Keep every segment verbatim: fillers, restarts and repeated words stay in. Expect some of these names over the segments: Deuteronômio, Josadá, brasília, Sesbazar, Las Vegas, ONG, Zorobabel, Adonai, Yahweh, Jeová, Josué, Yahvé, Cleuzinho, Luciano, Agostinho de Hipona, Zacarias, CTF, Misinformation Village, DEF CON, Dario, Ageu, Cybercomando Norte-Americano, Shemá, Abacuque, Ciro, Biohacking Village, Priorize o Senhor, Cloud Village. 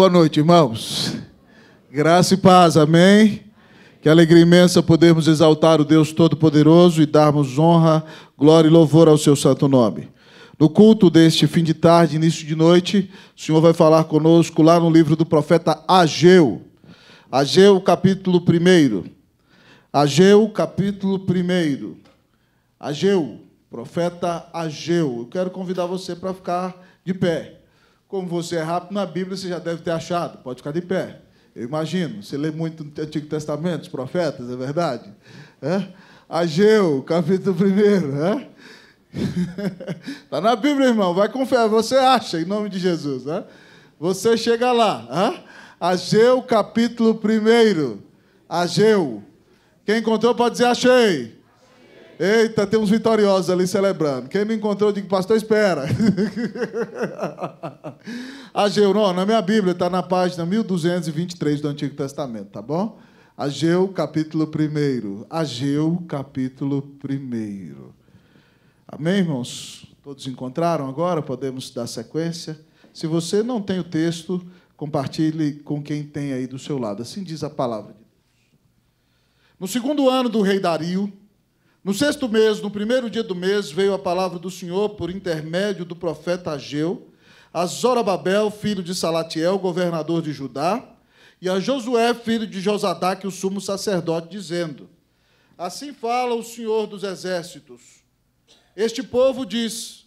Boa noite, irmãos. Graça e paz, amém? Que alegria imensa podermos exaltar o Deus Todo-Poderoso e darmos honra, glória e louvor ao seu santo nome. No culto deste fim de tarde, início de noite, o Senhor vai falar conosco lá no livro do profeta Ageu. Ageu, capítulo primeiro. Ageu, capítulo primeiro. Ageu, profeta Ageu. Eu quero convidar você para ficar de pé. Como você é rápido na Bíblia, você já deve ter achado. Pode ficar de pé. Eu imagino. Você lê muito no Antigo Testamento, os profetas, é verdade? É? Ageu, capítulo primeiro. É? Está na Bíblia, irmão. Vai confiar. Você acha, em nome de Jesus. É? Você chega lá. É? Ageu, capítulo primeiro. Ageu. Quem encontrou pode dizer achei. Eita, tem uns vitoriosos ali celebrando. Quem me encontrou, eu digo, pastor, espera. Ageu, não, na minha Bíblia está na página mil duzentos e vinte e três do Antigo Testamento, tá bom? Ageu, capítulo primeiro. Ageu, capítulo primeiro. Amém, irmãos? Todos encontraram agora? Podemos dar sequência? Se você não tem o texto, compartilhe com quem tem aí do seu lado. Assim diz a palavra de Deus. No segundo ano do rei Dario, no sexto mês, no primeiro dia do mês, veio a palavra do Senhor por intermédio do profeta Ageu, a Zorobabel, filho de Salatiel, governador de Judá, e a Josué, filho de Josadá, que o sumo sacerdote, dizendo: Assim fala o Senhor dos Exércitos. Este povo diz: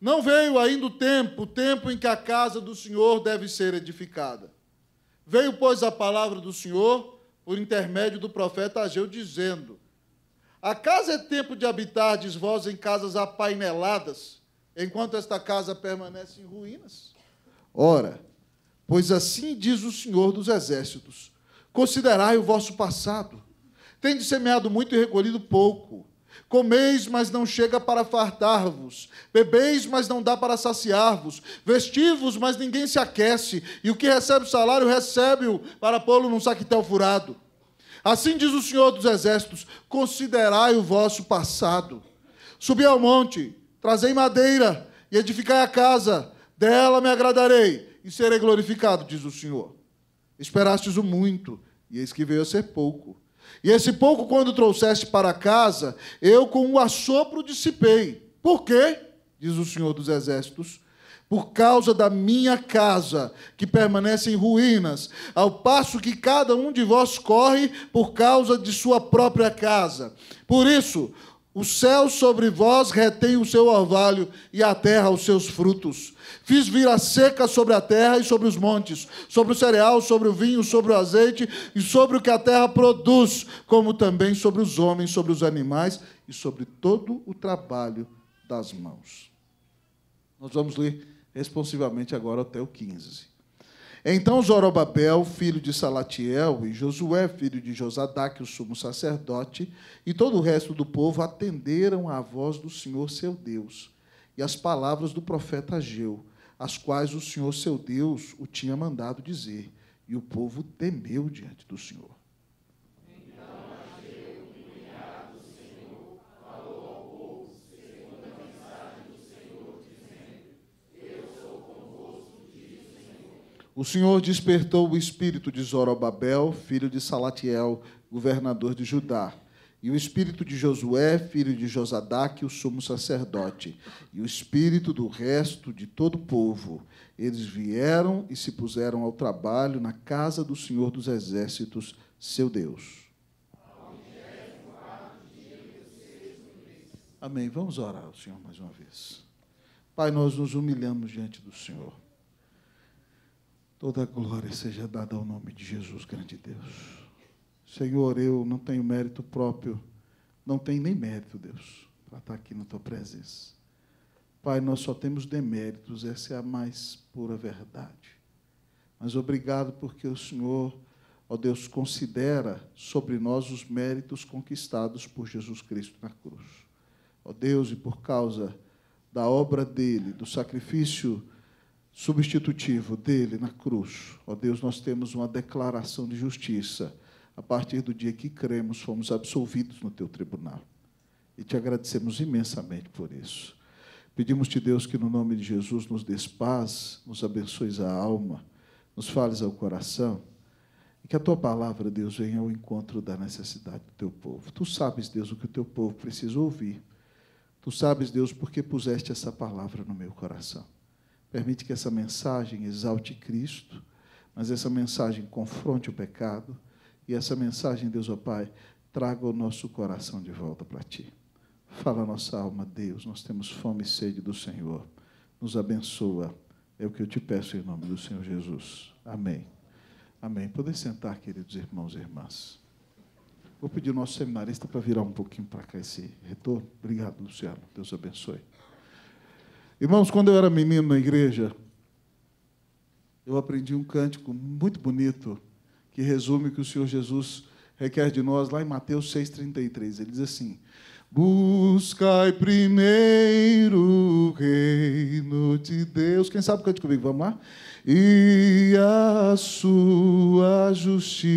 Não veio ainda o tempo, o tempo em que a casa do Senhor deve ser edificada. Veio, pois, a palavra do Senhor por intermédio do profeta Ageu, dizendo: A casa é tempo de habitar, diz vós, em casas apaineladas, enquanto esta casa permanece em ruínas. Ora, pois assim diz o Senhor dos Exércitos: Considerai o vosso passado. Tendes semeado muito e recolhido pouco. Comeis, mas não chega para fartar-vos. Bebeis, mas não dá para saciar-vos. Vestivos, mas ninguém se aquece. E o que recebe o salário, recebe-o para pô-lo num saquetel furado. Assim diz o Senhor dos Exércitos: Considerai o vosso passado. Subi ao monte, trazei madeira e edificai a casa. Dela me agradarei e serei glorificado, diz o Senhor. Esperastes o muito, e eis que veio a ser pouco. E esse pouco, quando trouxeste para casa, eu com um assopro dissipei. Por quê? Diz o Senhor dos Exércitos. Por causa da minha casa, que permanece em ruínas, ao passo que cada um de vós corre por causa de sua própria casa. Por isso, o céu sobre vós retém o seu orvalho, e a terra os seus frutos. Fiz vir a seca sobre a terra e sobre os montes, sobre o cereal, sobre o vinho, sobre o azeite, e sobre o que a terra produz, como também sobre os homens, sobre os animais, e sobre todo o trabalho das mãos. Nós vamos ler responsivamente agora até o quinze. Então Zorobabel, filho de Salatiel, e Josué, filho de Josadá, que o sumo sacerdote, e todo o resto do povo atenderam à voz do Senhor seu Deus e às palavras do profeta Ageu, as quais o Senhor seu Deus o tinha mandado dizer, e o povo temeu diante do Senhor. O Senhor despertou o espírito de Zorobabel, filho de Salatiel, governador de Judá, e o espírito de Josué, filho de Josadá, que o sumo sacerdote, e o espírito do resto de todo o povo. Eles vieram e se puseram ao trabalho na casa do Senhor dos Exércitos, seu Deus. Amém. Vamos orar ao Senhor mais uma vez. Pai, nós nos humilhamos diante do Senhor. Toda a glória seja dada ao nome de Jesus, grande Deus. Senhor, eu não tenho mérito próprio, não tenho nem mérito, Deus, para estar aqui na Tua presença. Pai, nós só temos deméritos, essa é a mais pura verdade. Mas obrigado porque o Senhor, ó Deus, considera sobre nós os méritos conquistados por Jesus Cristo na cruz. Ó Deus, e por causa da obra dEle, do sacrifício substitutivo dele na cruz, ó Deus, nós temos uma declaração de justiça. A partir do dia que cremos, fomos absolvidos no teu tribunal. E te agradecemos imensamente por isso. Pedimos-te, Deus, que no nome de Jesus nos dê paz, nos abençoes a alma, nos fales ao coração, e que a Tua palavra, Deus, venha ao encontro da necessidade do Teu povo. Tu sabes, Deus, o que o Teu povo precisa ouvir. Tu sabes, Deus, porque puseste essa palavra no meu coração. Permite que essa mensagem exalte Cristo, mas essa mensagem confronte o pecado, e essa mensagem, Deus, ó Pai, traga o nosso coração de volta para Ti. Fala a nossa alma, Deus, nós temos fome e sede do Senhor. Nos abençoa, é o que eu te peço em nome do Senhor Jesus. Amém. Amém. Podem sentar, queridos irmãos e irmãs. Vou pedir ao nosso seminarista para virar um pouquinho para cá esse retorno. Obrigado, Luciano. Deus abençoe. Irmãos, quando eu era menino na igreja, eu aprendi um cântico muito bonito que resume o que o Senhor Jesus requer de nós lá em Mateus seis, trinta e três. Ele diz assim: buscai primeiro o reino de Deus. Quem sabe, cante comigo, vamos lá? E a sua justiça,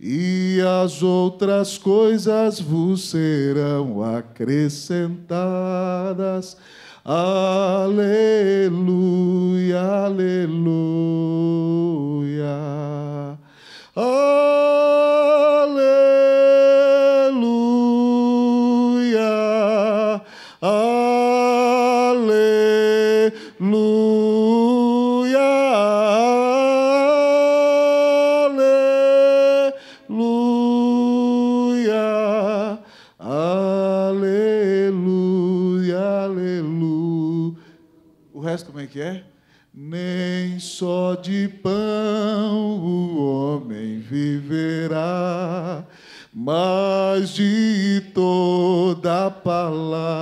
e as outras coisas vos serão acrescentadas. Aleluia, aleluia, aleluia, aleluia, aleluia, aleluia, aleluia. O resto como é que é? Nem só de pão o homem viverá, mas de toda palavra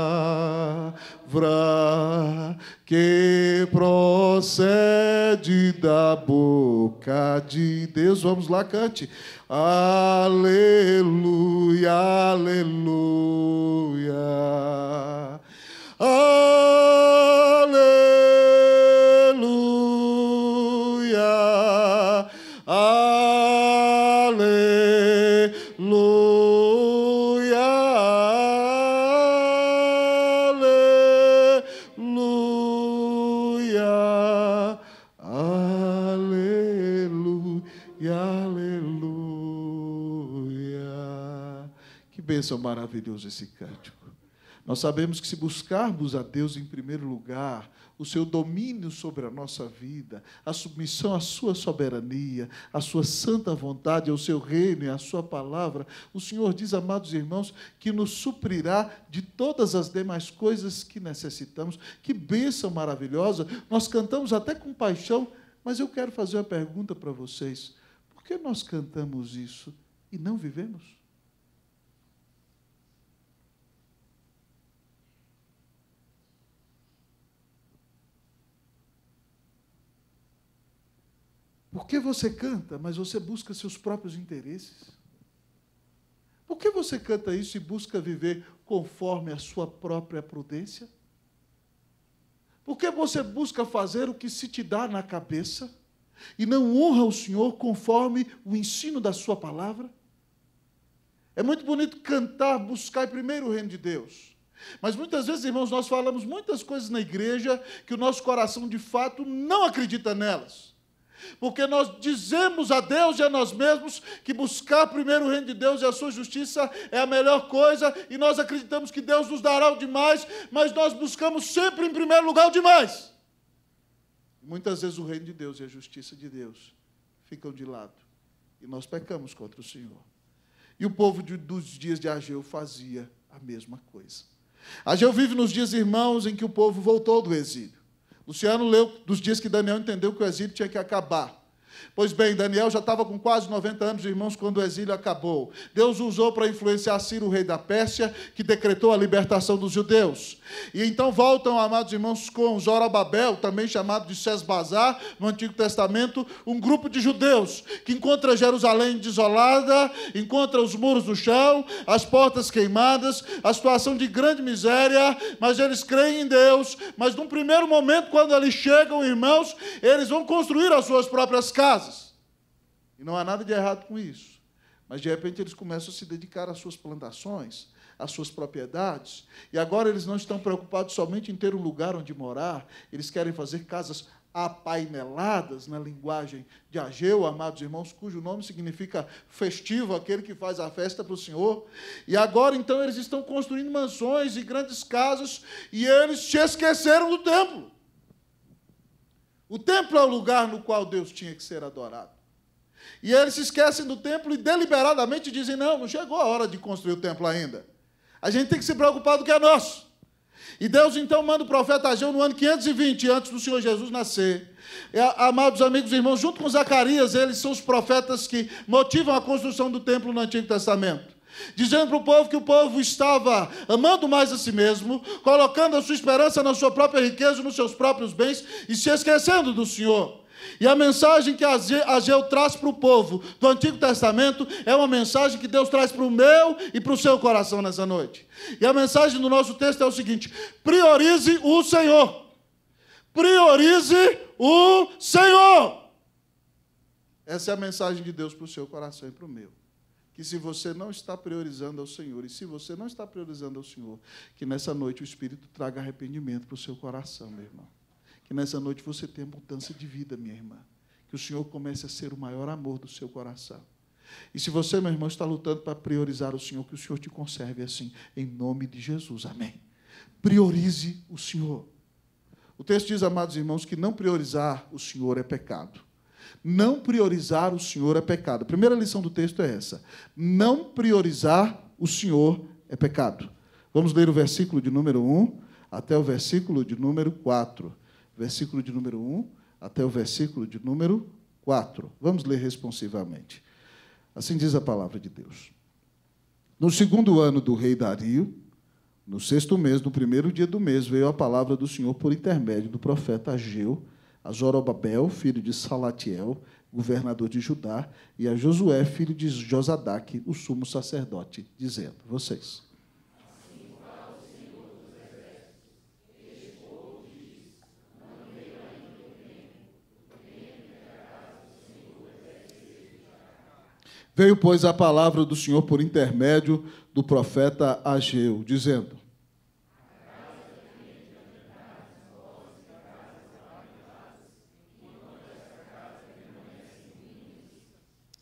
que procede da boca de Deus. Vamos lá, cante. Aleluia, aleluia, aleluia. Aleluia, aleluia, aleluia, aleluia. Que bênção maravilhosa esse cântico. Nós sabemos que, se buscarmos a Deus em primeiro lugar, o seu domínio sobre a nossa vida, a submissão à sua soberania, à sua santa vontade, ao seu reino e à sua palavra, o Senhor diz, amados irmãos, que nos suprirá de todas as demais coisas que necessitamos. Que bênção maravilhosa! Nós cantamos até com paixão, mas eu quero fazer uma pergunta para vocês. Por que nós cantamos isso e não vivemos? Por que você canta, mas você busca seus próprios interesses? Por que você canta isso e busca viver conforme a sua própria prudência? Por que você busca fazer o que se te dá na cabeça e não honra o Senhor conforme o ensino da sua palavra? É muito bonito cantar, buscar primeiro o reino de Deus. Mas muitas vezes, irmãos, nós falamos muitas coisas na igreja que o nosso coração, de fato, não acredita nelas. Porque nós dizemos a Deus e a nós mesmos que buscar primeiro o reino de Deus e a sua justiça é a melhor coisa, e nós acreditamos que Deus nos dará o demais, mas nós buscamos sempre em primeiro lugar o demais. Muitas vezes o reino de Deus e a justiça de Deus ficam de lado, e nós pecamos contra o Senhor. E o povo de, dos dias de Ageu fazia a mesma coisa. Ageu vive nos dias, irmãos, em que o povo voltou do exílio. Luciano leu dos dias que Daniel entendeu que o exílio tinha que acabar. Pois bem, Daniel já estava com quase noventa anos, irmãos, quando o exílio acabou. Deus usou para influenciar Ciro, o rei da Pérsia, que decretou a libertação dos judeus. E então voltam, amados irmãos, com Zorobabel, também chamado de Sesbazar, no Antigo Testamento, um grupo de judeus que encontra Jerusalém desolada, encontra os muros do chão, as portas queimadas, a situação de grande miséria, mas eles creem em Deus. Mas num primeiro momento, quando eles chegam, irmãos, eles vão construir as suas próprias casas. Casas. E não há nada de errado com isso. Mas, de repente, eles começam a se dedicar às suas plantações, às suas propriedades. E agora eles não estão preocupados somente em ter um lugar onde morar, eles querem fazer casas apaineladas, na linguagem de Ageu, amados irmãos, cujo nome significa festivo, aquele que faz a festa para o Senhor. E agora, então, eles estão construindo mansões e grandes casas, e eles se esqueceram do templo. O templo é o lugar no qual Deus tinha que ser adorado. E eles se esquecem do templo e deliberadamente dizem, não, não chegou a hora de construir o templo ainda. A gente tem que se preocupar do que é nosso. E Deus, então, manda o profeta Ageu no ano quinhentos e vinte, antes do Senhor Jesus nascer. E, amados amigos e irmãos, junto com Zacarias, eles são os profetas que motivam a construção do templo no Antigo Testamento, dizendo para o povo que o povo estava amando mais a si mesmo, colocando a sua esperança na sua própria riqueza, nos seus próprios bens, e se esquecendo do Senhor. E a mensagem que Ageu traz para o povo do Antigo Testamento é uma mensagem que Deus traz para o meu e para o seu coração nessa noite. E a mensagem do nosso texto é o seguinte: priorize o Senhor. Priorize o Senhor. Essa é a mensagem de Deus para o seu coração e para o meu. Que se você não está priorizando ao Senhor, e se você não está priorizando ao Senhor, que nessa noite o Espírito traga arrependimento para o seu coração, meu irmão. Que nessa noite você tenha mudança de vida, minha irmã. Que o Senhor comece a ser o maior amor do seu coração. E se você, meu irmão, está lutando para priorizar o Senhor, que o Senhor te conserve assim, em nome de Jesus. Amém. Priorize o Senhor. O texto diz, amados irmãos, que não priorizar o Senhor é pecado. Não priorizar o Senhor é pecado. A primeira lição do texto é essa. Não priorizar o Senhor é pecado. Vamos ler o versículo de número um até o versículo de número quatro. Versículo de número um até o versículo de número quatro. Vamos ler responsivamente. Assim diz a palavra de Deus. No segundo ano do rei Dario, no sexto mês, no primeiro dia do mês, veio a palavra do Senhor por intermédio do profeta Ageu, a Zorobabel, filho de Salatiel, governador de Judá, e a Josué, filho de Josadá, o sumo sacerdote, dizendo, vocês... Veio, pois, a palavra do Senhor por intermédio do profeta Ageu, dizendo: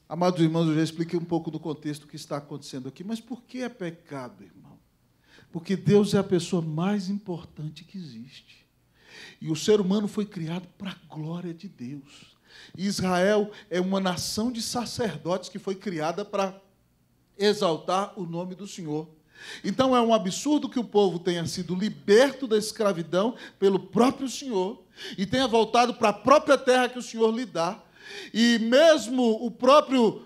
Amados irmãos, eu já expliquei um pouco do contexto que está acontecendo aqui, mas por que é pecado, irmão? Porque Deus é a pessoa mais importante que existe. E o ser humano foi criado para a glória de Deus. Israel é uma nação de sacerdotes que foi criada para exaltar o nome do Senhor. Então, é um absurdo que o povo tenha sido liberto da escravidão pelo próprio Senhor e tenha voltado para a própria terra que o Senhor lhe dá. E mesmo o próprio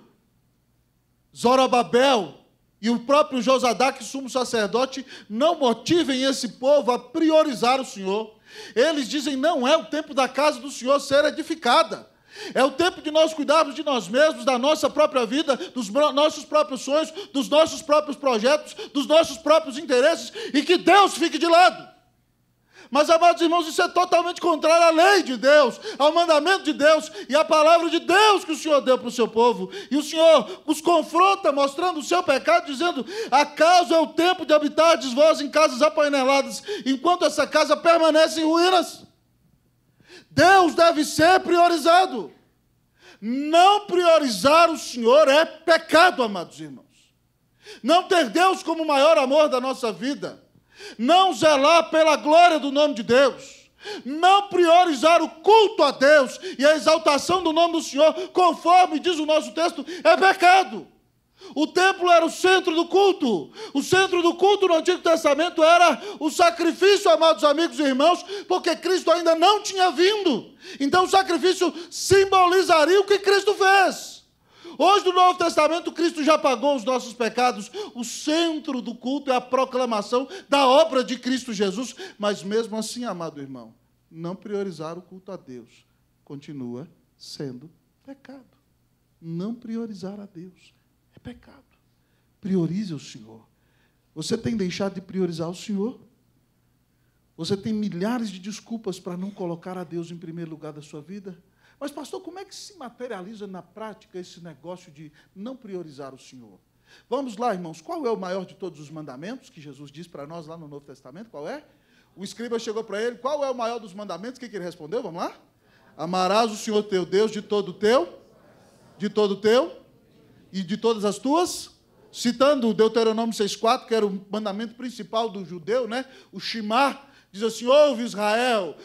Zorobabel e o próprio Josadá, que sumo sacerdote, não motivem esse povo a priorizar o Senhor. Eles dizem, não é o tempo da casa do Senhor ser edificada. É o tempo de nós cuidarmos de nós mesmos, da nossa própria vida, dos nossos próprios sonhos, dos nossos próprios projetos, dos nossos próprios interesses, e que Deus fique de lado. Mas, amados irmãos, isso é totalmente contrário à lei de Deus, ao mandamento de Deus e à palavra de Deus que o Senhor deu para o seu povo. E o Senhor os confronta, mostrando o seu pecado, dizendo, acaso é o tempo de habitardes vós em casas apaineladas, enquanto essa casa permanece em ruínas? Deus deve ser priorizado. Não priorizar o Senhor é pecado, amados irmãos. Não ter Deus como o maior amor da nossa vida, não zelar pela glória do nome de Deus, não priorizar o culto a Deus e a exaltação do nome do Senhor, conforme diz o nosso texto, é pecado. O templo era o centro do culto. O centro do culto no Antigo Testamento era o sacrifício, amados amigos e irmãos, porque Cristo ainda não tinha vindo. Então o sacrifício simbolizaria o que Cristo fez. Hoje, no Novo Testamento, Cristo já pagou os nossos pecados. O centro do culto é a proclamação da obra de Cristo Jesus. Mas mesmo assim, amado irmão, não priorizar o culto a Deus continua sendo pecado. Não priorizar a Deus é pecado. Priorize o Senhor. Você tem deixado de priorizar o Senhor? Você tem milhares de desculpas para não colocar a Deus em primeiro lugar da sua vida? Mas, pastor, como é que se materializa na prática esse negócio de não priorizar o Senhor? Vamos lá, irmãos, qual é o maior de todos os mandamentos que Jesus diz para nós lá no Novo Testamento? Qual é? O escriba chegou para ele, qual é o maior dos mandamentos? O que ele respondeu? Vamos lá? Amarás o Senhor teu Deus de todo o teu, de todo o teu e de todas as tuas, citando o Deuteronômio seis, quatro, que era o mandamento principal do judeu, né? O Shemá diz assim: ouve Israel,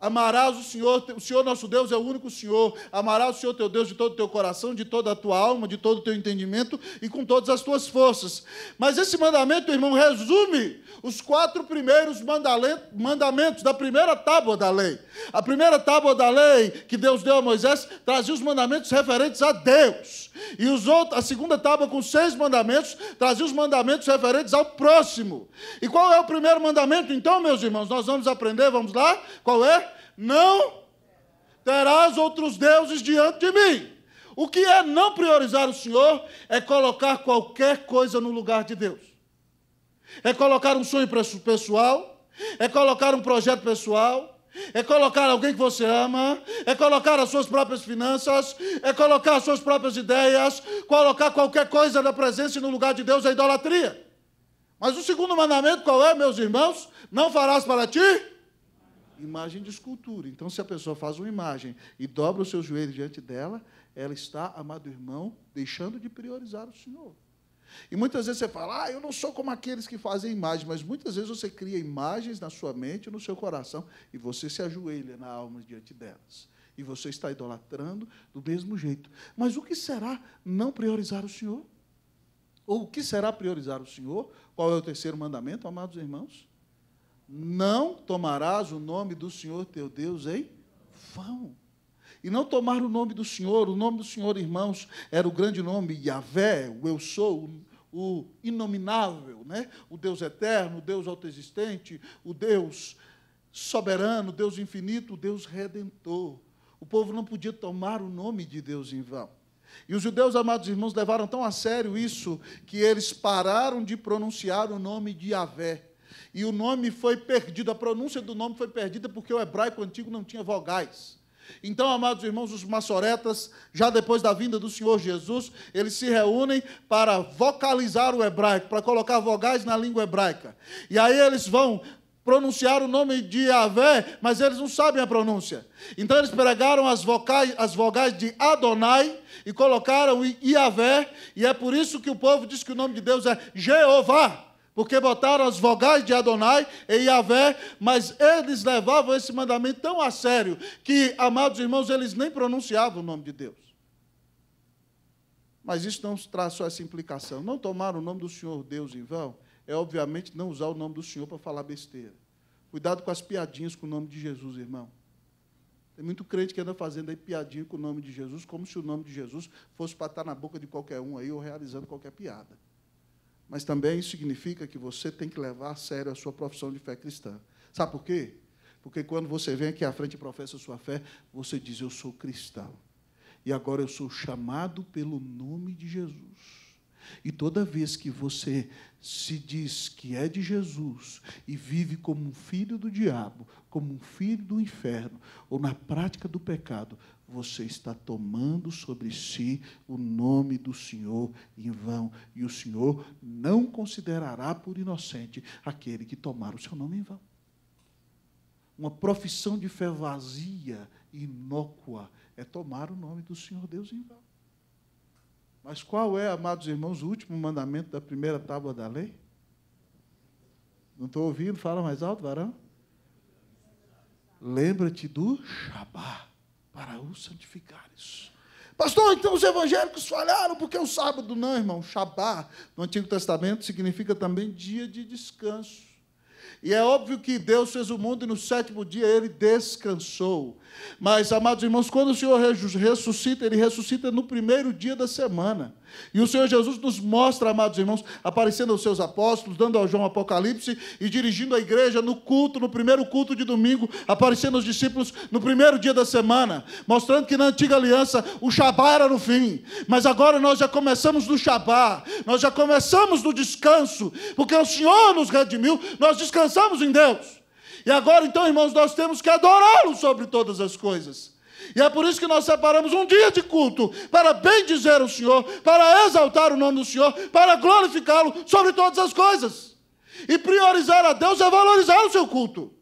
amarás o Senhor, o Senhor nosso Deus é o único Senhor, amarás o Senhor teu Deus de todo o teu coração, de toda a tua alma, de todo o teu entendimento e com todas as tuas forças. Mas esse mandamento, irmão, resume os quatro primeiros mandamentos da primeira tábua da lei. A primeira tábua da lei que Deus deu a Moisés trazia os mandamentos referentes a Deus. E os outros, a segunda tábua com seis mandamentos trazia os mandamentos referentes ao próximo. E qual é o primeiro mandamento? Então, meus irmãos, nós vamos aprender, vamos lá? Qual é? Não terás outros deuses diante de mim. O que é não priorizar o Senhor? É colocar qualquer coisa no lugar de Deus. É colocar um sonho pessoal, é colocar um projeto pessoal, é colocar alguém que você ama, é colocar as suas próprias finanças, é colocar as suas próprias ideias, colocar qualquer coisa na presença e no lugar de Deus é idolatria. Mas o segundo mandamento qual é, meus irmãos? Não farás para ti imagem de escultura. Então, se a pessoa faz uma imagem e dobra os seus joelhos diante dela, ela está, amado irmão, deixando de priorizar o Senhor. E muitas vezes você fala: ah, eu não sou como aqueles que fazem imagem, mas muitas vezes você cria imagens na sua mente, no seu coração, e você se ajoelha na alma diante delas. E você está idolatrando do mesmo jeito. Mas o que será não priorizar o Senhor? Ou o que será priorizar o Senhor? Qual é o terceiro mandamento, amados irmãos? Não tomarás o nome do Senhor teu Deus em vão. E não tomar o nome do Senhor, o nome do Senhor, irmãos, era o grande nome, Yahweh, o eu sou, o, o inominável, né? O Deus eterno, o Deus autoexistente, o Deus soberano, o Deus infinito, o Deus redentor. O povo não podia tomar o nome de Deus em vão. E os judeus, amados irmãos, levaram tão a sério isso que eles pararam de pronunciar o nome de Yahweh. E o nome foi perdido, a pronúncia do nome foi perdida porque o hebraico antigo não tinha vogais. Então, amados irmãos, os maçoretas, já depois da vinda do Senhor Jesus, eles se reúnem para vocalizar o hebraico, para colocar vogais na língua hebraica. E aí eles vão pronunciar o nome de Yahvé, mas eles não sabem a pronúncia. Então, eles pregaram as vocais, as vogais de Adonai e colocaram Yahvé, e é por isso que o povo diz que o nome de Deus é Jeová. Porque botaram as vogais de Adonai e Yahvé, mas eles levavam esse mandamento tão a sério que, amados irmãos, eles nem pronunciavam o nome de Deus. Mas isso não traz só essa implicação. Não tomar o nome do Senhor Deus em vão é, obviamente, não usar o nome do Senhor para falar besteira. Cuidado com as piadinhas com o nome de Jesus, irmão. Tem muito crente que anda fazendo aí piadinha com o nome de Jesus, como se o nome de Jesus fosse para estar na boca de qualquer um aí ou realizando qualquer piada. Mas também significa que você tem que levar a sério a sua profissão de fé cristã. Sabe por quê? Porque quando você vem aqui à frente e professa a sua fé, você diz: eu sou cristão. E agora eu sou chamado pelo nome de Jesus. E toda vez que você se diz que é de Jesus e vive como um filho do diabo, como um filho do inferno, ou na prática do pecado, você está tomando sobre si o nome do Senhor em vão. E o Senhor não considerará por inocente aquele que tomar o seu nome em vão. Uma profissão de fé vazia, inócua, é tomar o nome do Senhor Deus em vão. Mas qual é, amados irmãos, o último mandamento da primeira tábua da lei? Não estou ouvindo? Fala mais alto, varão. Lembra-te do Shabá, para o santificares. Pastor, então os evangélicos falharam, porque o sábado não, irmão. Shabá, no Antigo Testamento, significa também dia de descanso. E é óbvio que Deus fez o mundo e no sétimo dia ele descansou. Mas, amados irmãos, quando o Senhor ressuscita, ele ressuscita no primeiro dia da semana. E o Senhor Jesus nos mostra, amados irmãos, aparecendo aos seus apóstolos, dando ao João o Apocalipse e dirigindo a igreja no culto, no primeiro culto de domingo, aparecendo aos discípulos no primeiro dia da semana, mostrando que na antiga aliança o Shabá era no fim. Mas agora nós já começamos no Shabá, nós já começamos no descanso, porque o Senhor nos redimiu, nós descansamos. Estamos em Deus. E agora, então, irmãos, nós temos que adorá-lo sobre todas as coisas. E é por isso que nós separamos um dia de culto para bendizer o Senhor, para exaltar o nome do Senhor, para glorificá-lo sobre todas as coisas. E priorizar a Deus é valorizar o seu culto,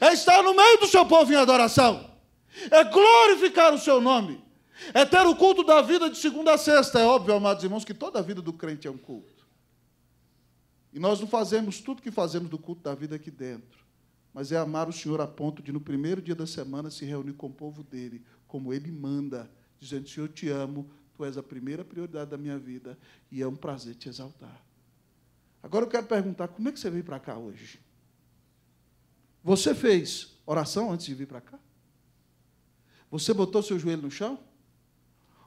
é estar no meio do seu povo em adoração. é glorificar o seu nome, é ter o culto da vida de segunda a sexta. É óbvio, amados irmãos, que toda a vida do crente é um culto. E nós não fazemos tudo que fazemos do culto da vida aqui dentro, mas é amar o Senhor a ponto de, no primeiro dia da semana, se reunir com o povo dele, como ele manda, dizendo: Senhor, eu te amo, tu és a primeira prioridade da minha vida, e é um prazer te exaltar. Agora eu quero perguntar, como é que você veio para cá hoje? Você fez oração antes de vir para cá? Você botou seu joelho no chão?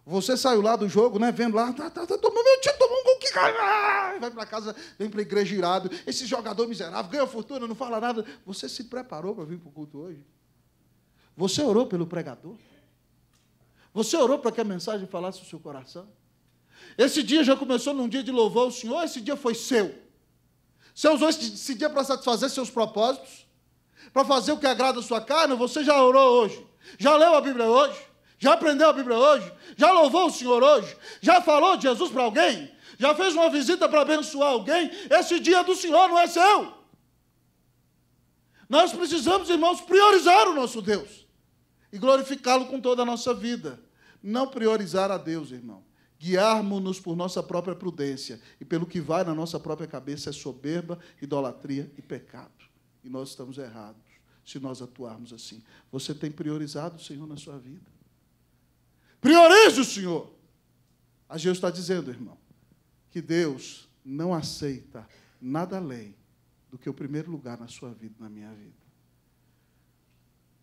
Você saiu lá do jogo, né, vendo lá, tá, tá, tá, tomou meu time, tomou um gol que cai, vai para casa, vem para a igreja irado, esse jogador miserável, ganha fortuna, não fala nada. Você se preparou para vir para o culto hoje? Você orou pelo pregador? Você orou para que a mensagem falasse o seu coração? Esse dia já começou num dia de louvar o Senhor, esse dia foi seu. Você usou esse dia para satisfazer seus propósitos, para fazer o que agrada a sua carne. Você já orou hoje, já leu a Bíblia hoje, já aprendeu a Bíblia hoje, já louvou o Senhor hoje, já falou de Jesus para alguém, já fez uma visita para abençoar alguém. Esse dia do Senhor não é seu. Nós precisamos, irmãos, priorizar o nosso Deus e glorificá-lo com toda a nossa vida. Não priorizar a Deus, irmão. Guiarmos-nos por nossa própria prudência, e pelo que vai na nossa própria cabeça é soberba, idolatria e pecado. E nós estamos errados se nós atuarmos assim. Você tem priorizado o Senhor na sua vida? Priorize o Senhor! Ageu está dizendo, irmão, que Deus não aceita nada além do que o primeiro lugar na sua vida, na minha vida.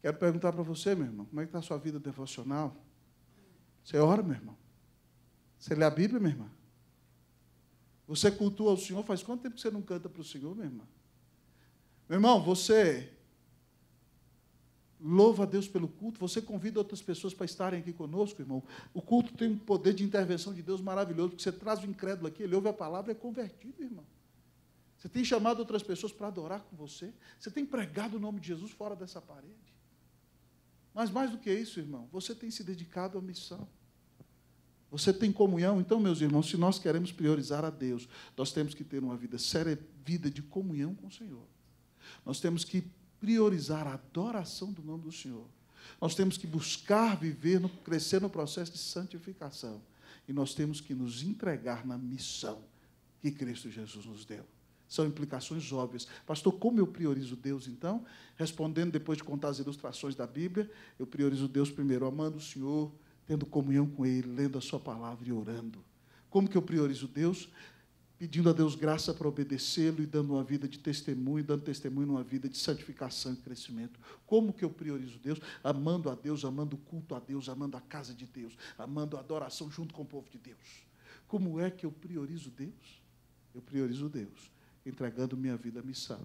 Quero perguntar para você, meu irmão, como é que está a sua vida devocional? Você ora, meu irmão? Você lê a Bíblia, minha irmã? Você cultua o Senhor? Faz quanto tempo que você não canta para o Senhor, minha irmã? Meu irmão, você louva a Deus pelo culto, você convida outras pessoas para estarem aqui conosco, irmão. O culto tem um poder de intervenção de Deus maravilhoso, porque você traz o incrédulo aqui, ele ouve a palavra e é convertido, irmão. Você tem chamado outras pessoas para adorar com você, você tem pregado o nome de Jesus fora dessa parede. Mas mais do que isso, irmão, você tem se dedicado à missão. Você tem comunhão? Então, meus irmãos, se nós queremos priorizar a Deus, nós temos que ter uma vida séria, vida de comunhão com o Senhor. Nós temos que priorizar a adoração do nome do Senhor. Nós temos que buscar viver, crescer no processo de santificação. E nós temos que nos entregar na missão que Cristo Jesus nos deu. São implicações óbvias. Pastor, como eu priorizo Deus, então? Respondendo, depois de contar as ilustrações da Bíblia, eu priorizo Deus primeiro, amando o Senhor, tendo comunhão com Ele, lendo a sua palavra e orando. Como que eu priorizo Deus? Pedindo a Deus graça para obedecê-lo e dando uma vida de testemunho, dando testemunho numa vida de santificação e crescimento. Como que eu priorizo Deus? Amando a Deus, amando o culto a Deus, amando a casa de Deus, amando a adoração junto com o povo de Deus. Como é que eu priorizo Deus? Eu priorizo Deus entregando minha vida à missão,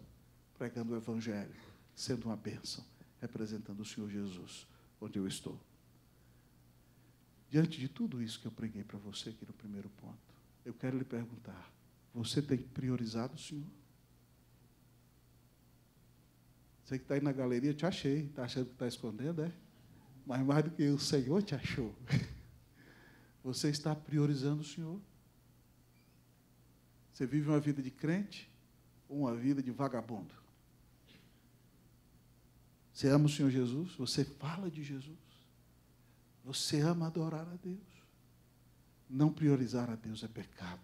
pregando o Evangelho, sendo uma bênção, representando o Senhor Jesus, onde eu estou. Diante de tudo isso que eu preguei para você aqui no primeiro ponto, eu quero lhe perguntar, você tem priorizado o Senhor? Você que está aí na galeria, te achei. Está achando que está escondendo, é? Mas mais do que o Senhor te achou. Você está priorizando o Senhor? Você vive uma vida de crente ou uma vida de vagabundo? Você ama o Senhor Jesus? Você fala de Jesus? Você ama adorar a Deus? Não priorizar a Deus é pecado.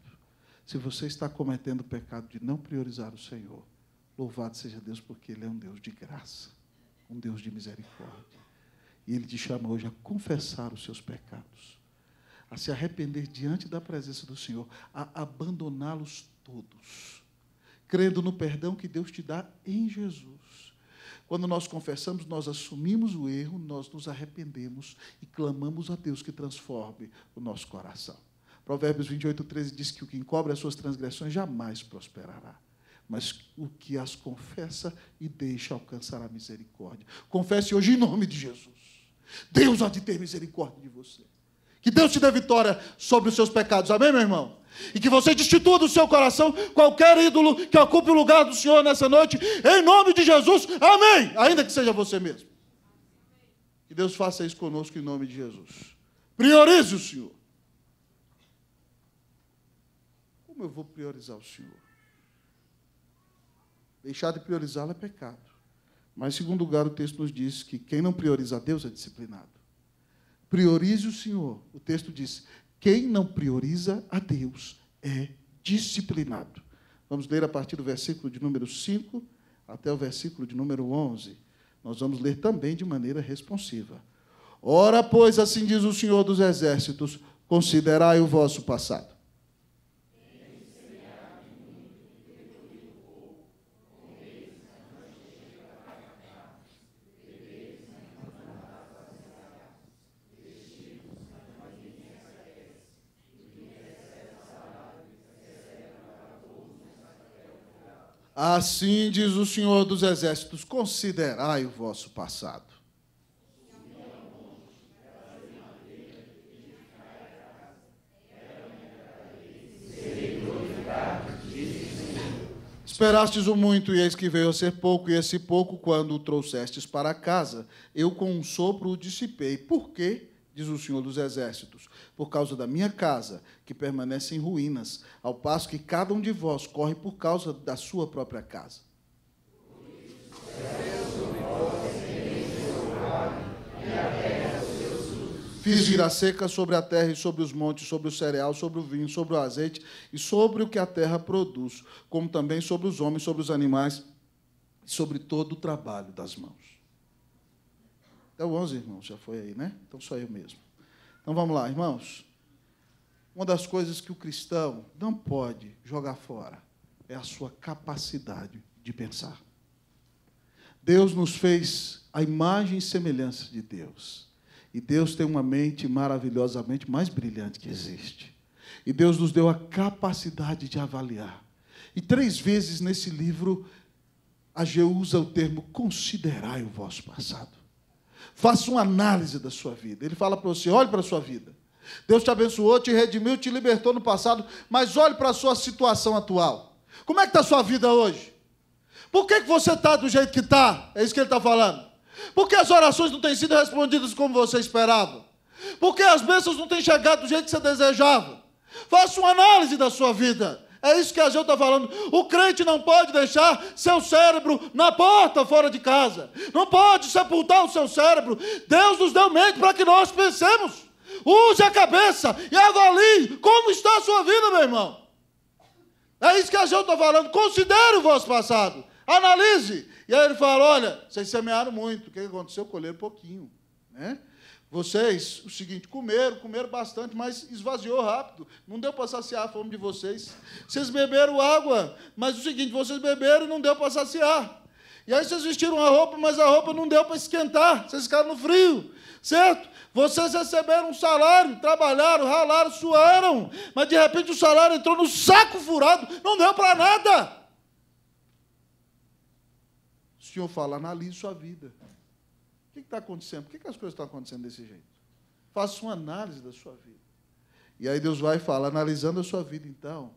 Se você está cometendo o pecado de não priorizar o Senhor, louvado seja Deus, porque Ele é um Deus de graça, um Deus de misericórdia. E Ele te chama hoje a confessar os seus pecados, a se arrepender diante da presença do Senhor, a abandoná-los todos, crendo no perdão que Deus te dá em Jesus. Quando nós confessamos, nós assumimos o erro, nós nos arrependemos e clamamos a Deus que transforme o nosso coração. Provérbios vinte e oito, treze diz que o que encobre as suas transgressões jamais prosperará, mas o que as confessa e deixa alcançará misericórdia. Confesse hoje em nome de Jesus. Deus há de ter misericórdia de você. Que Deus te dê vitória sobre os seus pecados. Amém, meu irmão? E que você destitua do seu coração qualquer ídolo que ocupe o lugar do Senhor nessa noite. Em nome de Jesus. Amém. Ainda que seja você mesmo. Que Deus faça isso conosco em nome de Jesus. Priorize o Senhor. Como eu vou priorizar o Senhor? Deixar de priorizá-lo é pecado. Mas, em segundo lugar, o texto nos diz que quem não prioriza a Deus é disciplinado. Priorize o Senhor. O texto diz, quem não prioriza a Deus é disciplinado. Vamos ler a partir do versículo de número cinco até o versículo de número onze. Nós vamos ler também de maneira responsiva. Ora, pois, assim diz o Senhor dos Exércitos, considerai o vosso passado. Assim diz o Senhor dos Exércitos, considerai o vosso passado. Esperastes o muito, e eis que veio a ser pouco, e esse pouco, quando o trouxestes para casa, eu com um sopro o dissipei. Por quê? Diz o Senhor dos Exércitos, por causa da minha casa, que permanece em ruínas, ao passo que cada um de vós corre por causa da sua própria casa. Fiz vir a seca sobre a terra e sobre os montes, sobre o cereal, sobre o vinho, sobre o azeite e sobre o que a terra produz, como também sobre os homens, sobre os animais e sobre todo o trabalho das mãos. Até o onze, irmãos, já foi aí, né? Então, só eu mesmo. Então, vamos lá, irmãos. Uma das coisas que o cristão não pode jogar fora é a sua capacidade de pensar. Deus nos fez a imagem e semelhança de Deus. E Deus tem uma mente maravilhosamente mais brilhante que existe. E Deus nos deu a capacidade de avaliar. E três vezes nesse livro, Ageu usa o termo considerai o vosso passado. Faça uma análise da sua vida. Ele fala para você, olhe para a sua vida. Deus te abençoou, te redimiu, te libertou no passado, mas olhe para a sua situação atual. Como é que está a sua vida hoje? Por que, que você está do jeito que está? É isso que ele está falando. Por que as orações não têm sido respondidas como você esperava? Por que as bênçãos não têm chegado do jeito que você desejava? Faça uma análise da sua vida. É isso que a gente está falando. O crente não pode deixar seu cérebro na porta, fora de casa. Não pode sepultar o seu cérebro. Deus nos deu mente para que nós pensemos. Use a cabeça e avalie como está a sua vida, meu irmão. É isso que a gente está falando. Considere o vosso passado. Analise. E aí ele fala, olha, vocês semearam muito. O que aconteceu? Colheram pouquinho, né? Vocês, o seguinte, comeram, comeram bastante, mas esvaziou rápido. Não deu para saciar a fome de vocês. Vocês beberam água, mas o seguinte, vocês beberam e não deu para saciar. E aí vocês vestiram a roupa, mas a roupa não deu para esquentar. Vocês ficaram no frio, certo? Vocês receberam um salário, trabalharam, ralaram, suaram, mas, de repente, o salário entrou no saco furado, não deu para nada. O Senhor fala, analise sua vida. O que está acontecendo? Por que as coisas estão acontecendo desse jeito? Faça uma análise da sua vida. E aí Deus vai falar, analisando a sua vida, então,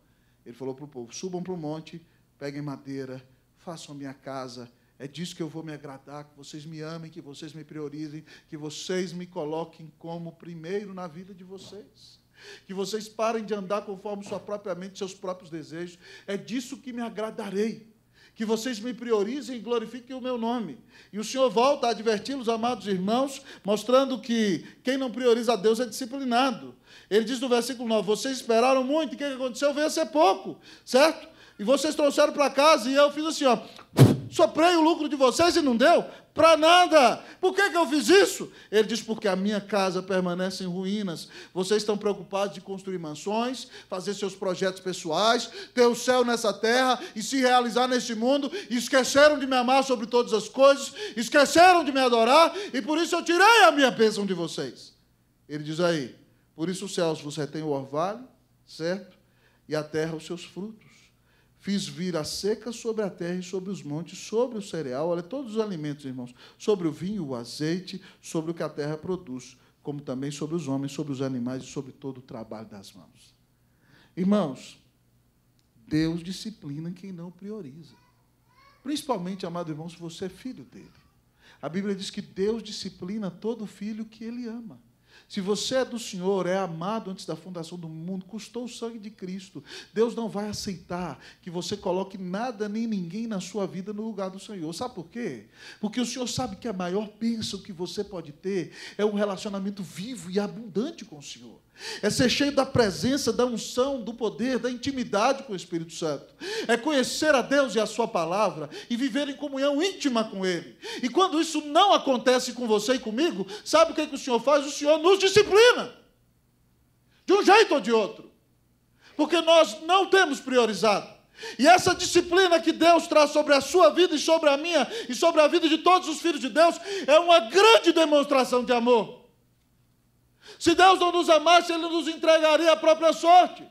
ele falou para o povo, subam para o monte, peguem madeira, façam a minha casa, é disso que eu vou me agradar, que vocês me amem, que vocês me priorizem, que vocês me coloquem como primeiro na vida de vocês. Que vocês parem de andar conforme sua própria mente, seus próprios desejos. É disso que me agradarei. Que vocês me priorizem e glorifiquem o meu nome. E o Senhor volta a adverti-los, amados irmãos, mostrando que quem não prioriza a Deus é disciplinado. Ele diz no versículo nove, vocês esperaram muito, e o que aconteceu? Veio a ser pouco, certo? E vocês trouxeram para casa, e eu fiz assim, ó, soprei o lucro de vocês e não deu para nada. Por que, que eu fiz isso? Ele diz, porque a minha casa permanece em ruínas. Vocês estão preocupados de construir mansões, fazer seus projetos pessoais, ter o céu nessa terra e se realizar neste mundo. E esqueceram de me amar sobre todas as coisas, esqueceram de me adorar, e por isso eu tirei a minha bênção de vocês. Ele diz aí, por isso os céus vos retêm o orvalho, certo? E a terra os seus frutos. Fiz vir a seca sobre a terra e sobre os montes, sobre o cereal, olha, todos os alimentos, irmãos, sobre o vinho, o azeite, sobre o que a terra produz, como também sobre os homens, sobre os animais e sobre todo o trabalho das mãos. Irmãos, Deus disciplina quem não prioriza. Principalmente, amado irmão, se você é filho dele. A Bíblia diz que Deus disciplina todo filho que ele ama. Se você é do Senhor, é amado antes da fundação do mundo, custou o sangue de Cristo, Deus não vai aceitar que você coloque nada nem ninguém na sua vida no lugar do Senhor. Sabe por quê? Porque o Senhor sabe que a maior bênção que você pode ter é um relacionamento vivo e abundante com o Senhor. É ser cheio da presença, da unção, do poder, da intimidade com o Espírito Santo. É conhecer a Deus e a sua palavra e viver em comunhão íntima com Ele. E quando isso não acontece com você e comigo, sabe o que, é que o Senhor faz? O Senhor nos disciplina, de um jeito ou de outro, porque nós não temos priorizado. E essa disciplina que Deus traz sobre a sua vida e sobre a minha e sobre a vida de todos os filhos de Deus é uma grande demonstração de amor. Se Deus não nos amasse, Ele nos entregaria a própria sorte.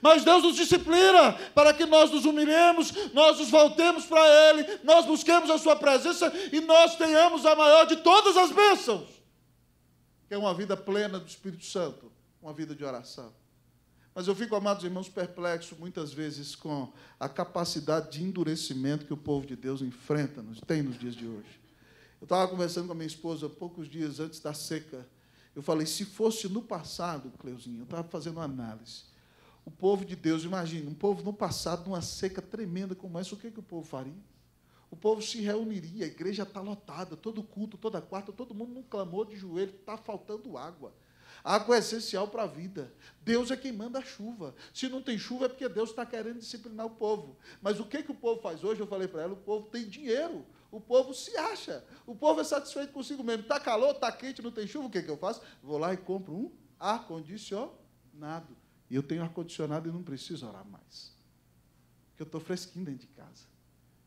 Mas Deus nos disciplina para que nós nos humilhemos, nós nos voltemos para Ele, nós busquemos a sua presença e nós tenhamos a maior de todas as bênçãos, que é uma vida plena do Espírito Santo, uma vida de oração. Mas eu fico, amados irmãos, perplexo muitas vezes com a capacidade de endurecimento que o povo de Deus enfrenta, tem nos dias de hoje. Eu estava conversando com a minha esposa poucos dias antes da seca. Eu falei, se fosse no passado, Cleuzinho, eu estava fazendo uma análise. O povo de Deus, imagina, um povo no passado, numa seca tremenda como essa, o que, que o povo faria? O povo se reuniria, a igreja está lotada, todo culto, toda quarta, todo mundo num clamor de joelho, está faltando água. Água é essencial para a vida. Deus é quem manda a chuva. Se não tem chuva é porque Deus está querendo disciplinar o povo. Mas o que, que o povo faz hoje? Eu falei para ela, o povo tem dinheiro. O povo se acha, o povo é satisfeito consigo mesmo. Está calor, está quente, não tem chuva, o que, é que eu faço? Vou lá e compro um ar-condicionado. E eu tenho ar-condicionado e não preciso orar mais, porque eu estou fresquinho dentro de casa.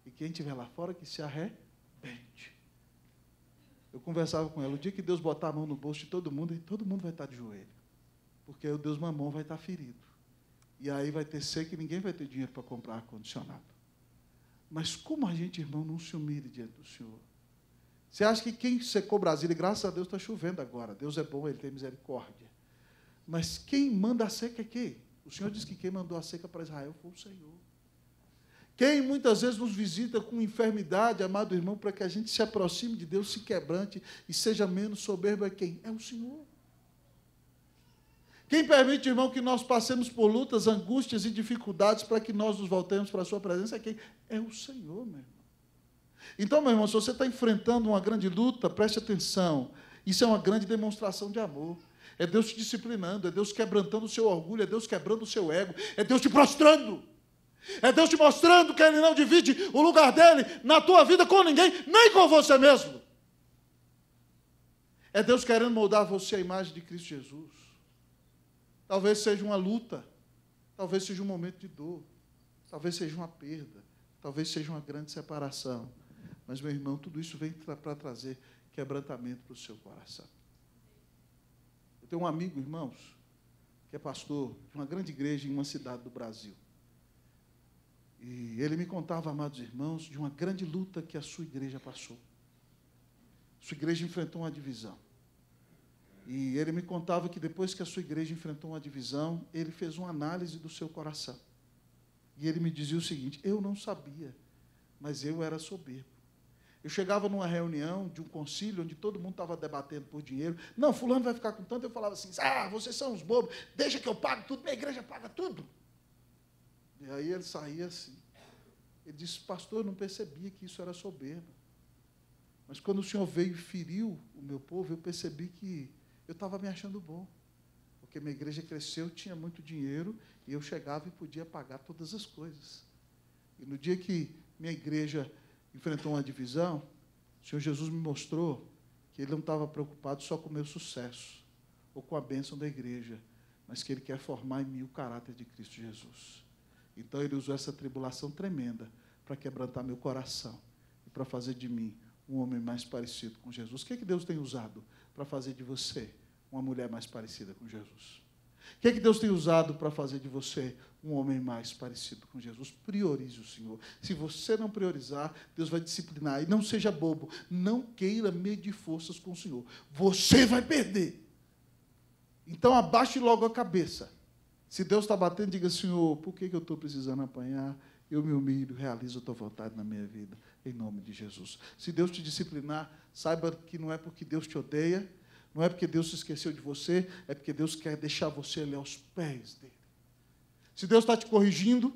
E quem estiver lá fora, que se arrepende. Eu conversava com ela, o dia que Deus botar a mão no bolso de todo mundo, todo mundo vai estar de joelho, porque o Deus mamão vai estar ferido. E aí vai ter seca e ninguém vai ter dinheiro para comprar ar-condicionado. Mas como a gente, irmão, não se humilha diante do Senhor? Você acha que quem secou Brasília, graças a Deus está chovendo agora, Deus é bom, Ele tem misericórdia. Mas quem manda a seca é quem? O Senhor diz que quem mandou a seca para Israel foi o Senhor. Quem muitas vezes nos visita com enfermidade, amado irmão, para que a gente se aproxime de Deus, se quebrante e seja menos soberbo é quem? É o Senhor. Quem permite, irmão, que nós passemos por lutas, angústias e dificuldades para que nós nos voltemos para a sua presença é quem? É o Senhor, meu irmão. Então, meu irmão, se você está enfrentando uma grande luta, preste atenção. Isso é uma grande demonstração de amor. É Deus te disciplinando, é Deus quebrantando o seu orgulho, é Deus quebrando o seu ego, é Deus te prostrando. É Deus te mostrando que Ele não divide o lugar dEle na tua vida com ninguém, nem com você mesmo. É Deus querendo moldar você à imagem de Cristo Jesus. Talvez seja uma luta, talvez seja um momento de dor, talvez seja uma perda, talvez seja uma grande separação. Mas, meu irmão, tudo isso vem para trazer quebrantamento para o seu coração. Eu tenho um amigo, irmãos, que é pastor de uma grande igreja em uma cidade do Brasil. E ele me contava, amados irmãos, de uma grande luta que a sua igreja passou. Sua igreja enfrentou uma divisão. E ele me contava que depois que a sua igreja enfrentou uma divisão, ele fez uma análise do seu coração. E ele me dizia o seguinte, eu não sabia, mas eu era soberbo. Eu chegava numa reunião de um concílio, onde todo mundo estava debatendo por dinheiro. Não, fulano vai ficar com tanto. Eu falava assim, ah, vocês são uns bobos, deixa que eu pago tudo, minha igreja paga tudo. E aí ele saía assim. Ele disse, pastor, eu não percebia que isso era soberbo. Mas quando o Senhor veio e feriu o meu povo, eu percebi que eu estava me achando bom, porque minha igreja cresceu, tinha muito dinheiro, e eu chegava e podia pagar todas as coisas. E no dia que minha igreja enfrentou uma divisão, o Senhor Jesus me mostrou que Ele não estava preocupado só com o meu sucesso, ou com a bênção da igreja, mas que Ele quer formar em mim o caráter de Cristo Jesus. Então, Ele usou essa tribulação tremenda para quebrantar meu coração, e para fazer de mim um homem mais parecido com Jesus. O que é que Deus tem usado para fazer de você uma mulher mais parecida com Jesus? O que é que Deus tem usado para fazer de você um homem mais parecido com Jesus? Priorize o Senhor. Se você não priorizar, Deus vai disciplinar. E não seja bobo. Não queira medir forças com o Senhor. Você vai perder. Então, abaixe logo a cabeça. Se Deus está batendo, diga, Senhor, por que eu estou precisando apanhar? Eu me humilho, realizo a tua vontade na minha vida, em nome de Jesus. Se Deus te disciplinar, saiba que não é porque Deus te odeia, Não é porque Deus se esqueceu de você, é porque Deus quer deixar você ali aos pés dele. Se Deus está te corrigindo,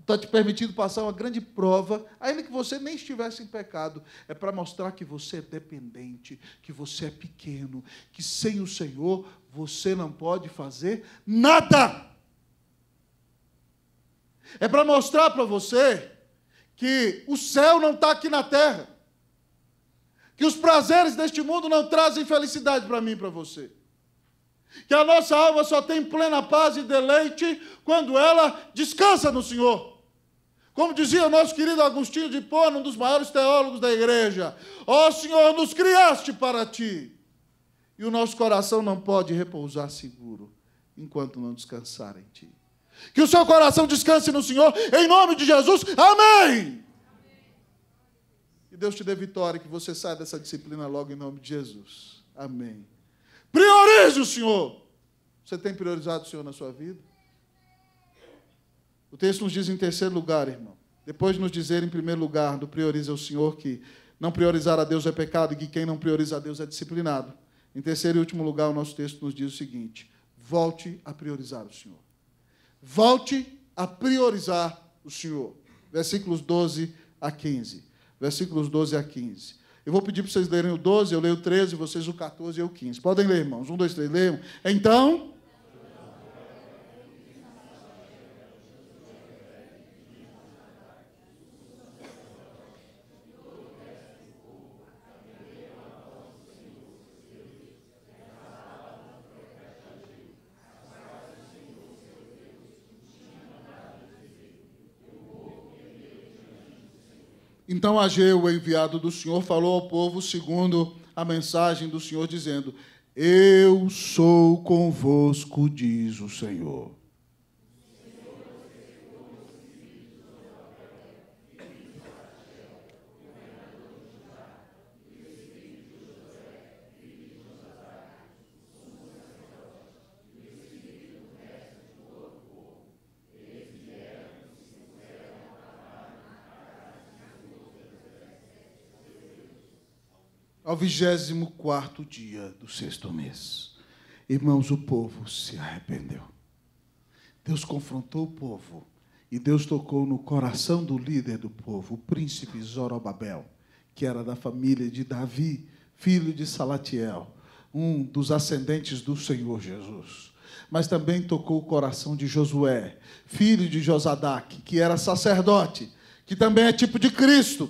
está te permitindo passar uma grande prova, ainda que você nem estivesse em pecado, é para mostrar que você é dependente, que você é pequeno, que sem o Senhor você não pode fazer nada. É para mostrar para você que o céu não está aqui na terra, que os prazeres deste mundo não trazem felicidade para mim e para você, que a nossa alma só tem plena paz e deleite quando ela descansa no Senhor. Como dizia o nosso querido Agostinho de Hipona, um dos maiores teólogos da igreja, ó Senhor, nos criaste para ti, e o nosso coração não pode repousar seguro enquanto não descansar em ti. Que o seu coração descanse no Senhor, em nome de Jesus, amém! Que Deus te dê vitória, que você saia dessa disciplina logo em nome de Jesus, amém. Priorize o Senhor. Você tem priorizado o Senhor na sua vida? O texto nos diz em terceiro lugar, irmão, depois de nos dizer em primeiro lugar do priorize o Senhor, que não priorizar a Deus é pecado e que quem não prioriza a Deus é disciplinado, em terceiro e último lugar o nosso texto nos diz o seguinte: volte a priorizar o Senhor. Volte a priorizar o Senhor. Versículos doze a quinze. Versículos doze a quinze. Eu vou pedir para vocês lerem o doze, eu leio o treze, vocês o quatorze e o quinze. Podem ler, irmãos. Um, dois, três, leiam. Então... Então Ageu, o enviado do Senhor, falou ao povo segundo a mensagem do Senhor, dizendo: eu sou convosco, diz o Senhor. Ao vigésimo quarto dia do sexto mês. Irmãos, o povo se arrependeu. Deus confrontou o povo e Deus tocou no coração do líder do povo, o príncipe Zorobabel, que era da família de Davi, filho de Salatiel, um dos ascendentes do Senhor Jesus. Mas também tocou o coração de Josué, filho de Josadá, que era sacerdote, que também é tipo de Cristo,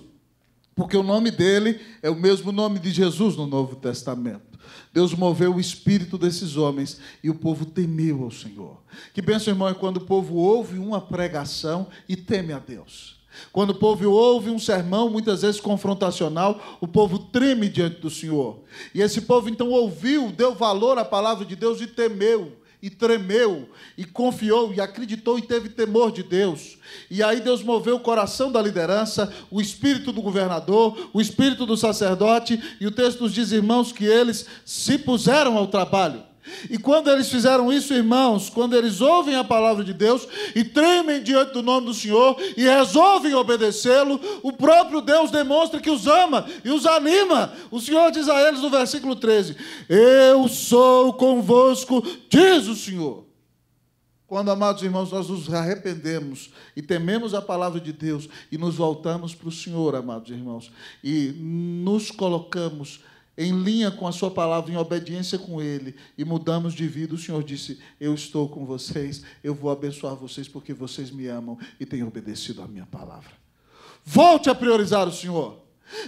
porque o nome dele é o mesmo nome de Jesus no Novo Testamento. Deus moveu o espírito desses homens e o povo temeu ao Senhor. Que bênção, irmão, é quando o povo ouve uma pregação e teme a Deus. Quando o povo ouve um sermão, muitas vezes confrontacional, o povo treme diante do Senhor. E esse povo, então, ouviu, deu valor à palavra de Deus e temeu. E tremeu, e confiou, e acreditou, e teve temor de Deus. E aí Deus moveu o coração da liderança, o espírito do governador, o espírito do sacerdote, e o texto nos diz, irmãos, que eles se puseram ao trabalho. E quando eles fizeram isso, irmãos, quando eles ouvem a palavra de Deus e tremem diante do nome do Senhor e resolvem obedecê-lo, o próprio Deus demonstra que os ama e os anima. O Senhor diz a eles no versículo treze: eu sou convosco, diz o Senhor. Quando, amados irmãos, nós nos arrependemos e tememos a palavra de Deus e nos voltamos para o Senhor, amados irmãos, e nos colocamos em linha com a sua palavra, em obediência com ele, e mudamos de vida, o Senhor disse: eu estou com vocês, eu vou abençoar vocês, porque vocês me amam e têm obedecido à minha palavra. Volte a priorizar o Senhor.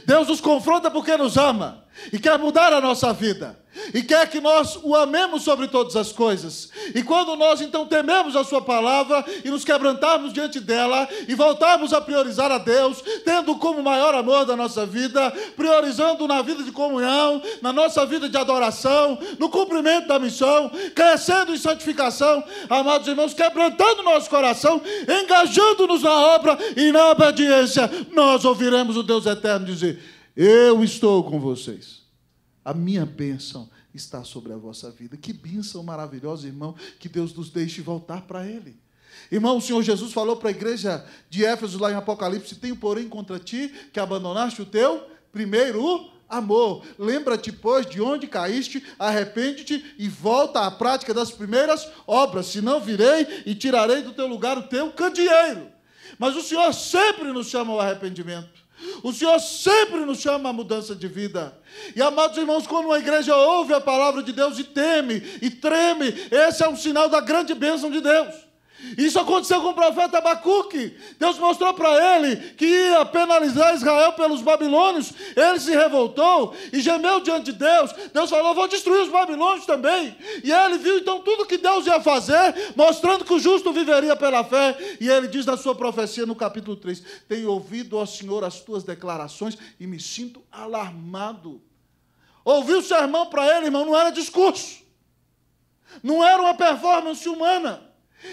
Deus nos confronta porque nos ama e quer mudar a nossa vida e quer que nós o amemos sobre todas as coisas. E quando nós então tememos a sua palavra e nos quebrantarmos diante dela e voltarmos a priorizar a Deus, tendo como maior amor da nossa vida, priorizando na vida de comunhão, na nossa vida de adoração, no cumprimento da missão, crescendo em santificação, amados irmãos, quebrantando nosso coração, engajando-nos na obra e na obediência, nós ouviremos o Deus eterno dizer: eu estou com vocês. A minha bênção está sobre a vossa vida. Que bênção maravilhosa, irmão, que Deus nos deixe voltar para ele. Irmão, o Senhor Jesus falou para a igreja de Éfeso, lá em Apocalipse: tenho, porém, contra ti, que abandonaste o teu primeiro amor. Lembra-te, pois, de onde caíste, arrepende-te e volta à prática das primeiras obras, senão virei e tirarei do teu lugar o teu candeeiro. Mas o Senhor sempre nos chama ao arrependimento. O Senhor sempre nos chama à mudança de vida. E, amados irmãos, quando uma igreja ouve a palavra de Deus e teme, e treme, esse é um sinal da grande bênção de Deus. Isso aconteceu com o profeta Abacuque. Deus mostrou para ele que ia penalizar Israel pelos babilônios. Ele se revoltou e gemeu diante de Deus. Deus falou, vou destruir os babilônios também. E ele viu então tudo que Deus ia fazer, mostrando que o justo viveria pela fé. E ele diz na sua profecia, no capítulo três, tenho ouvido, ó Senhor, as tuas declarações e me sinto alarmado. Ouviu o sermão para ele, irmão, não era discurso. Não era uma performance humana.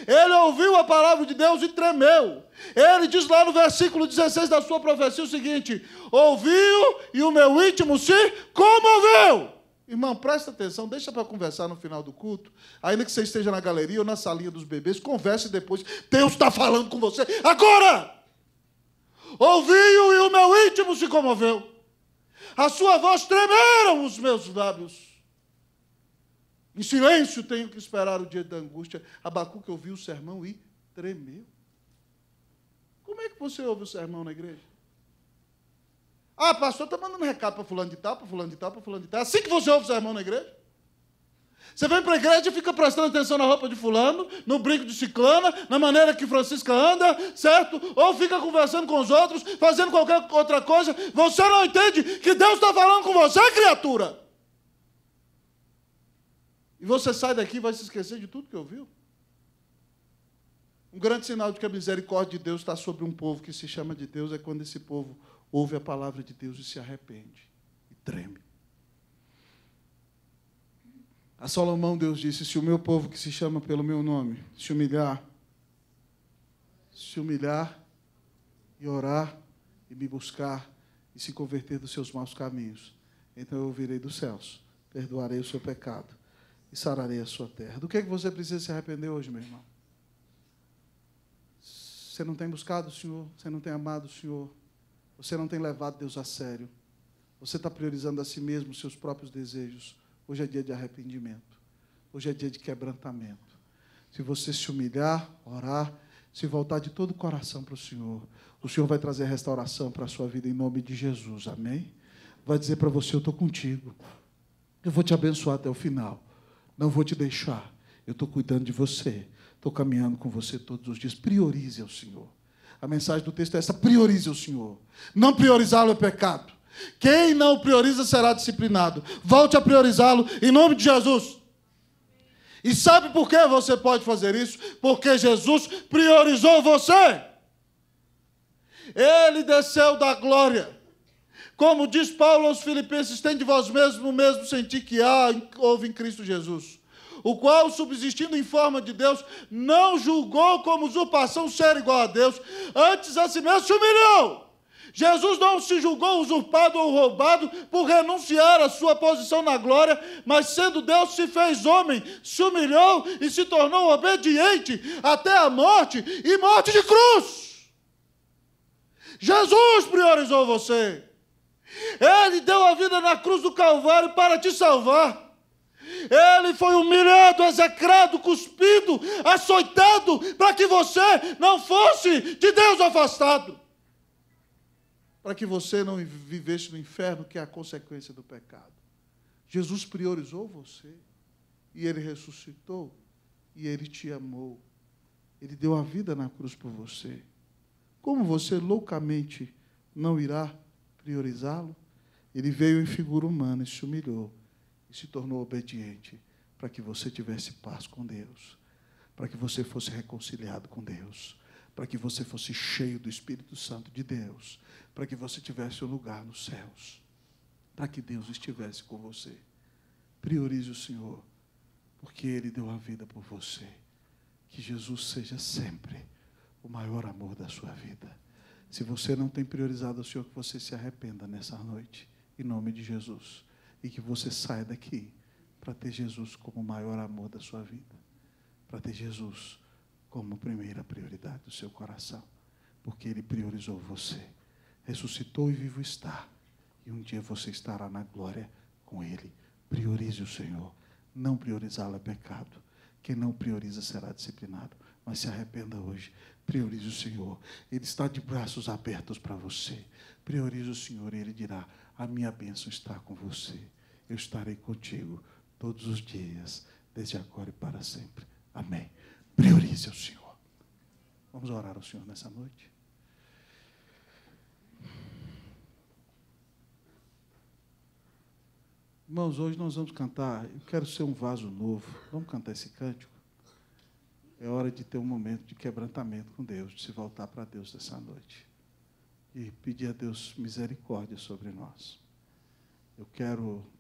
Ele ouviu a palavra de Deus e tremeu. Ele diz lá no versículo dezesseis da sua profecia o seguinte, ouviu e o meu íntimo se comoveu. Irmão, presta atenção, deixa para conversar no final do culto, ainda que você esteja na galeria ou na salinha dos bebês, converse depois, Deus está falando com você agora. Ouviu e o meu íntimo se comoveu. A sua voz tremeram os meus lábios. Em silêncio tenho que esperar o dia da angústia. Abacuque ouviu o sermão e tremeu. Como é que você ouve o sermão na igreja? Ah, pastor, está mandando um recado para fulano de tal, para fulano de tal, para fulano de tal. É assim que você ouve o sermão na igreja? Você vem para a igreja e fica prestando atenção na roupa de fulano, no brinco de ciclana, na maneira que Francisca anda, certo? Ou fica conversando com os outros, fazendo qualquer outra coisa. Você não entende que Deus está falando com você, criatura. E você sai daqui e vai se esquecer de tudo que ouviu. Um grande sinal de que a misericórdia de Deus está sobre um povo que se chama de Deus é quando esse povo ouve a palavra de Deus e se arrepende e treme. A Salomão, Deus disse, se o meu povo que se chama pelo meu nome se humilhar, se humilhar e orar e me buscar e se converter dos seus maus caminhos, então eu ouvirei dos céus, perdoarei o seu pecado e sararei a sua terra. Do que é que você precisa se arrepender hoje, meu irmão? Você não tem buscado o Senhor, você não tem amado o Senhor, você não tem levado Deus a sério, você está priorizando a si mesmo os seus próprios desejos. Hoje é dia de arrependimento, hoje é dia de quebrantamento. Se você se humilhar, orar, se voltar de todo o coração para o Senhor, o Senhor vai trazer restauração para a sua vida em nome de Jesus, amém? Vai dizer para você, eu estou contigo, eu vou te abençoar até o final. Não vou te deixar, eu estou cuidando de você, estou caminhando com você todos os dias. Priorize o Senhor. A mensagem do texto é essa, priorize o Senhor. Não priorizá-lo é pecado. Quem não prioriza será disciplinado. Volte a priorizá-lo em nome de Jesus. E sabe por que você pode fazer isso? Porque Jesus priorizou você. Ele desceu da glória. Como diz Paulo aos Filipenses, tem de vós mesmos o mesmo sentir que há, houve em Cristo Jesus, o qual, subsistindo em forma de Deus, não julgou como usurpação ser igual a Deus, antes a si mesmo se humilhou. Jesus não se julgou usurpado ou roubado por renunciar à sua posição na glória, mas sendo Deus se fez homem, se humilhou e se tornou obediente até a morte e morte de cruz. Jesus priorizou você. Ele deu a vida na cruz do Calvário para te salvar. Ele foi humilhado, execrado, cuspido, açoitado, para que você não fosse de Deus afastado. Para que você não vivesse no inferno, que é a consequência do pecado. Jesus priorizou você, e Ele ressuscitou, e Ele te amou. Ele deu a vida na cruz por você. Como você loucamente não irá priorizá-lo? Ele veio em figura humana e se humilhou e se tornou obediente para que você tivesse paz com Deus, para que você fosse reconciliado com Deus, para que você fosse cheio do Espírito Santo de Deus, para que você tivesse um lugar nos céus, para que Deus estivesse com você. Priorize o Senhor, porque Ele deu a vida por você. Que Jesus seja sempre o maior amor da sua vida. Se você não tem priorizado o Senhor, que você se arrependa nessa noite, em nome de Jesus, e que você saia daqui para ter Jesus como o maior amor da sua vida, para ter Jesus como primeira prioridade do seu coração, porque Ele priorizou você, ressuscitou e vivo está, e e um dia você estará na glória com Ele. Priorize o Senhor. Não priorizá-lo é pecado. Quem não prioriza será disciplinado. Mas se arrependa hoje. Priorize o Senhor. Ele está de braços abertos para você. Priorize o Senhor e Ele dirá: a minha bênção está com você. Eu estarei contigo todos os dias, desde agora e para sempre. Amém. Priorize o Senhor. Vamos orar ao Senhor nessa noite? Irmãos, hoje nós vamos cantar "Eu Quero Ser um Vaso Novo". Vamos cantar esse cântico? É hora de ter um momento de quebrantamento com Deus, de se voltar para Deus nessa noite. E pedir a Deus misericórdia sobre nós. Eu quero